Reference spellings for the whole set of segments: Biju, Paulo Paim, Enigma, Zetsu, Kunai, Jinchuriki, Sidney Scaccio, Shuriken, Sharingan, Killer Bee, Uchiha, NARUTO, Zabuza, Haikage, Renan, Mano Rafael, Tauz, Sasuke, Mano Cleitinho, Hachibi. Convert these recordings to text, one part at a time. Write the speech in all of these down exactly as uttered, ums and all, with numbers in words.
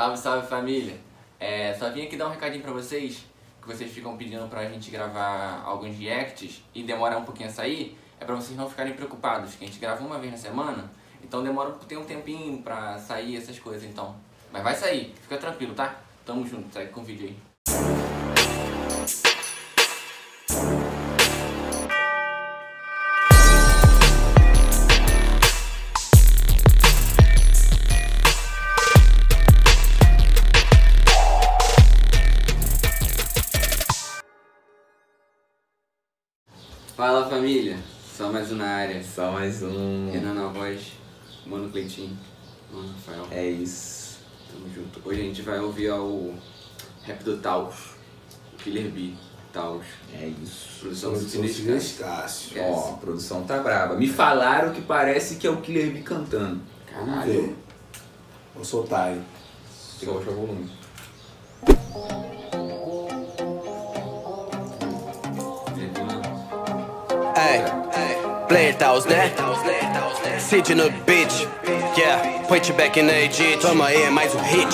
Salve, salve família! É, só vim aqui dar um recadinho pra vocês, que vocês ficam pedindo pra gente gravar alguns reacts e demora um pouquinho a sair, é pra vocês não ficarem preocupados, que a gente grava uma vez na semana, então demora tem um tempinho pra sair essas coisas, então. Mas vai sair, fica tranquilo, tá? Tamo junto, segue com o vídeo aí. Fala família, só mais um na área. Só mais um. Renan na voz, Mano Cleitinho, Mano Rafael. É isso. Tamo junto. Hoje a gente vai ouvir o rap do Tauz, o Killer Bee, Tauz. É isso. Produção do Sidney Scaccio. Ó, a produção tá braba. Me falaram que parece que é o Killer Bee cantando. Caralho. Vou soltar aí. Tem que baixar o volume. Hey, play Tauz, né? City no beach, yeah, put you back in the A G. Toma aí, é mais um hit.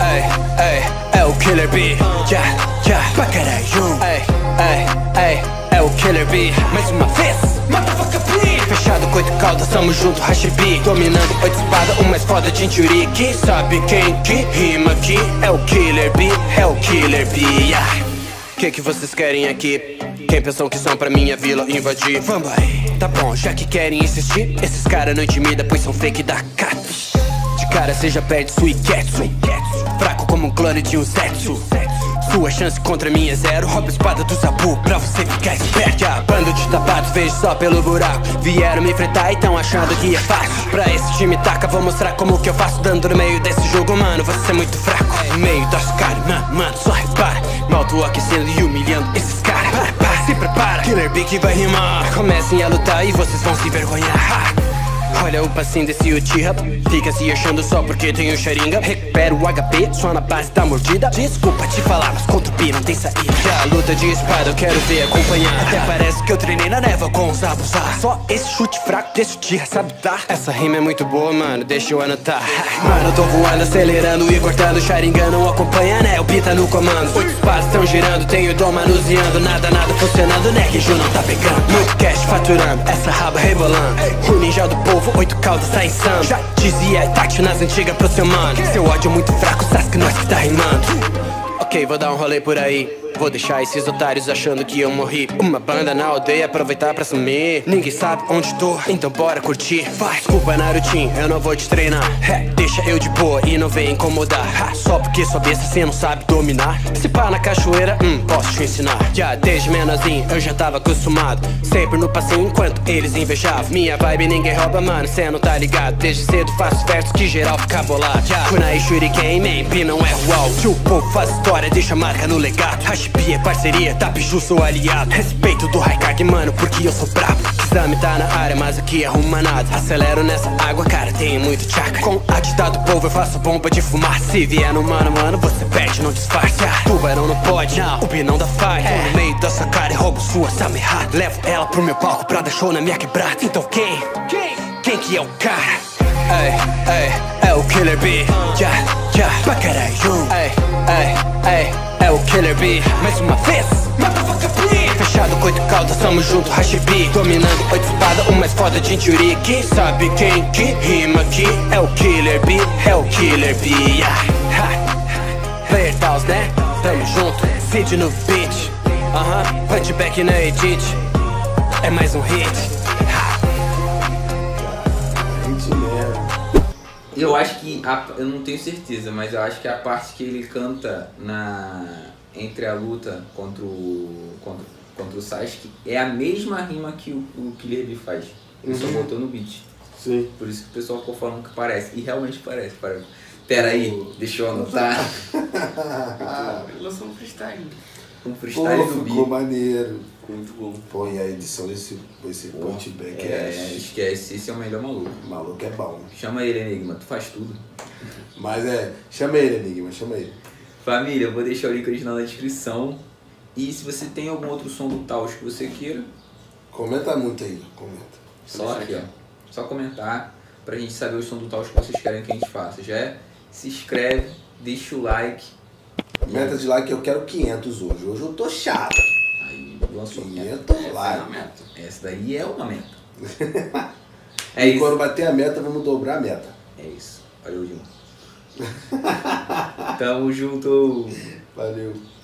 Hey, hey, é o Killer Bee, yeah, yeah, pra caralho. Hey, hey, hey, é o Killer Bee, mais uma vez, motherfucker please. Fechado, coito, calda, tamo junto, Hachibi. Dominando, oito espadas, o mais foda, Jinchuriki. Sabe quem que rima aqui? É o Killer Bee, é o Killer Bee, yeah. Que que vocês querem aqui? Quem pensam que são pra minha vila invadir? Vamos aí. Tá bom, já que querem insistir, esses caras não intimidam, pois são fake da cat. De cara você já perde sua Zetsu. Fraco como um clone de um Zetsu. Sua chance contra mim é zero. Rouba a espada do Zabu pra você ficar esperto. Bando de tapados, vejo só pelo buraco. Vieram me enfrentar e tão achando que é fácil. Pra esse time taca, vou mostrar como que eu faço. Dando no meio desse jogo, mano, você é muito fraco. Meio das caras, mano, mano, só repara. Mal tô aquecendo e humilhando esses caras. Para, para, se prepara, Killer Bee que vai rimar. Comecem a lutar e vocês vão se envergonhar. Olha o passinho desse Uchiha, fica se achando só porque tem o Sharingan. Recupera o H P só na base da mordida. Desculpa te falar, mas contra o Bee não tem saída. A luta de espada eu quero ver acompanhar. Até parece que eu treinei na neva com os Zabuza. Só esse chute fraco desse Uchiha sabe dar. Essa rima é muito boa, mano, deixa eu anotar. Mano, eu tô voando, acelerando e cortando. Sharingan não acompanha, né? O Bee tá no comando. Oito espadas tão girando, tenho dom manuseando. Nada, nada funcionando, né? Que Ju não tá pegando. Muito cash faturando, essa raba rebolando. O ninja do povo. Oito caudas tá insano. Já dizia tátil nas antigas pro seu mano. Seu ódio muito fraco, Sasuke nós que tá rimando. Ok, vou dar um rolê por aí. Vou deixar esses otários achando que eu morri. Uma banda na aldeia, aproveitar pra sumir. Ninguém sabe onde tô, então bora curtir. Vai, desculpa Narutinho, eu não vou te treinar. É, deixa eu de boa e não vem incomodar. Ha, só porque sua besta cê não sabe dominar. Se pá na cachoeira, hum, posso te ensinar. Já desde menorzinho eu já tava acostumado. Sempre no passeio enquanto eles invejavam. Minha vibe ninguém rouba, mano, cê não tá ligado. Desde cedo faço versos que geral fica bolado. Kunai Shuriken, Mempi não é uau. Se o povo faz história, deixa a marca no legado. Hachibi é parceria, tá biju, sou aliado. Respeito do Haikage, mano, porque eu sou brabo. Exame tá na área, mas aqui arruma nada. Acelero nessa água, cara, tem muito chakra. Com a atitude do povo eu faço bomba de fumar. Se vier no mano, mano, você perde, não disfarça. Tubarão não pode, não, o Bee não dá falha. É. No meio da sua cara e roubo sua samerra. Levo ela pro meu palco pra dar show na minha quebrada. Então quem? Quem? Quem que é o cara? Ei, ei, é o Killer Bee. Já, já, pra caralho. Ei, ei, ei. É o Killer Bee, mais uma vez, motherfucker please. Fechado, coito, calda, tamo junto, Hachibi. Dominando, oito espadas, o mais foda, Jinchuriki. Sabe quem que rima aqui? É o Killer Bee, é o Killer Bee, yeah. Player Tauz, né? Tamo junto, Cid no beat. Aham, uh-huh. Punchback na edit. É mais um hit. Eu acho que, a, eu não tenho certeza, mas eu acho que a parte que ele canta na, entre a luta contra o, contra, contra o Sasuke é a mesma rima que o, o Killer Bee faz. Ele uhum. só botou no beat. Sim. Por isso que o pessoal ficou falando que parece. E realmente parece. parece. Pera aí, uh. deixa eu anotar. Ele lançou um freestyle. Um freestyle do Bee. Ficou maneiro. Muito bom. Pô, e a edição desse, desse punchback é... é... Esquece, esse é o melhor maluco. O maluco é bom. Chama ele, Enigma, tu faz tudo. Mas é, chama ele, Enigma, chama ele. Família, eu vou deixar o link original na descrição. E se você tem algum outro som do Tauz que você queira... Comenta muito aí, comenta. Só aqui, ó. Só comentar pra gente saber o som do Tauz que vocês querem que a gente faça. Já é se inscreve, deixa o like. Meta de like, eu quero quinhentos hoje. Hoje eu tô chato. Aí, eu lanço quinhentos likes. É essa daí é uma meta. É e isso. Quando bater a meta, vamos dobrar a meta. É isso. Valeu, Jim. Tamo junto. Valeu.